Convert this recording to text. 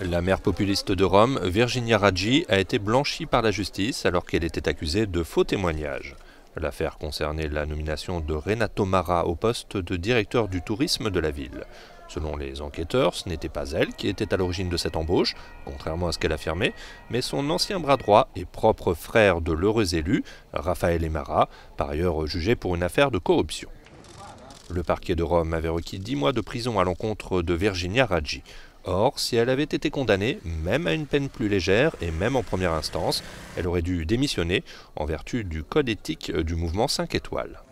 La maire populiste de Rome, Virginia Raggi, a été blanchie par la justice alors qu'elle était accusée de faux témoignages. L'affaire concernait la nomination de Renato Mara au poste de directeur du tourisme de la ville. Selon les enquêteurs, ce n'était pas elle qui était à l'origine de cette embauche, contrairement à ce qu'elle affirmait, mais son ancien bras droit et propre frère de l'heureux élu, Raphaël Emara, par ailleurs jugé pour une affaire de corruption. Le parquet de Rome avait requis 10 mois de prison à l'encontre de Virginia Raggi. Or, si elle avait été condamnée, même à une peine plus légère et même en première instance, elle aurait dû démissionner en vertu du code éthique du Mouvement 5 étoiles.